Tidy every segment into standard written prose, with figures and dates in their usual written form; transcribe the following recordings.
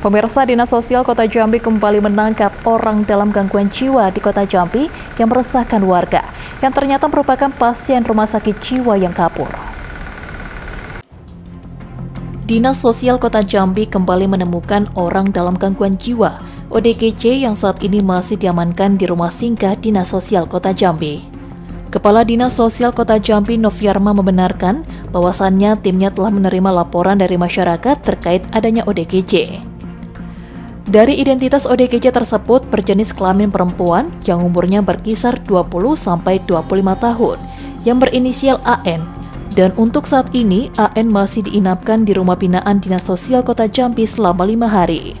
Pemirsa, Dinas Sosial Kota Jambi kembali menangkap orang dalam gangguan jiwa di Kota Jambi yang meresahkan warga, yang ternyata merupakan pasien rumah sakit jiwa yang kabur. Dinas Sosial Kota Jambi kembali menemukan orang dalam gangguan jiwa, ODGJ, yang saat ini masih diamankan di rumah singgah Dinas Sosial Kota Jambi. Kepala Dinas Sosial Kota Jambi, Noviarma, membenarkan bahwasannya timnya telah menerima laporan dari masyarakat terkait adanya ODGJ. Dari identitas ODGJ tersebut berjenis kelamin perempuan yang umurnya berkisar 20-25 tahun, yang berinisial AN. Dan untuk saat ini, AN masih diinapkan di rumah binaan Dinas Sosial Kota Jambi selama 5 hari.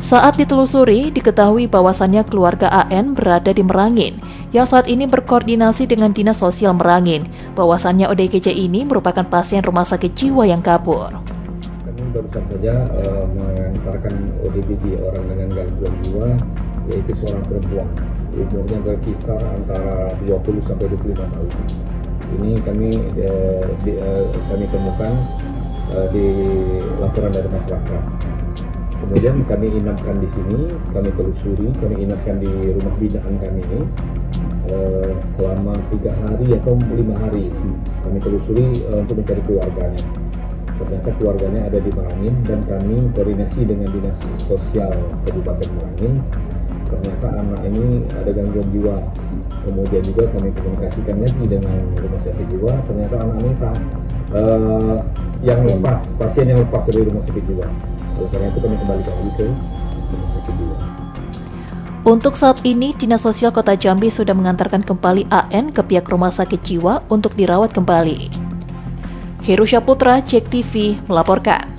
Saat ditelusuri, diketahui bahwasannya keluarga AN berada di Merangin, yang saat ini berkoordinasi dengan Dinas Sosial Merangin, bahwasannya ODGJ ini merupakan pasien rumah sakit jiwa yang kabur. Kami barusan saja mengantarkan ODGJ, orang dengan gangguan jiwa, yaitu seorang perempuan, umurnya berkisar antara 20-25 tahun. Ini kami temukan di laporan dari masyarakat. Kemudian kami inapkan di sini, kami telusuri, kami inapkan di rumah binaan kami ini selama 3 hari atau 5 hari. Kami telusuri untuk mencari keluarganya. Ternyata keluarganya ada di Merangin dan kami koordinasi dengan Dinas Sosial Kabupaten Merangin. Ternyata anak ini ada gangguan jiwa. Kemudian juga kami komunikasikan lagi dengan rumah sakit jiwa. Ternyata anak ini pasien yang lepas dari rumah sakit jiwa. Karena itu kami kembalikan ke rumah sakit jiwa. Untuk saat ini, Dinas Sosial Kota Jambi sudah mengantarkan kembali AN ke pihak rumah sakit jiwa untuk dirawat kembali. Heru Saputra, JEK TV, melaporkan.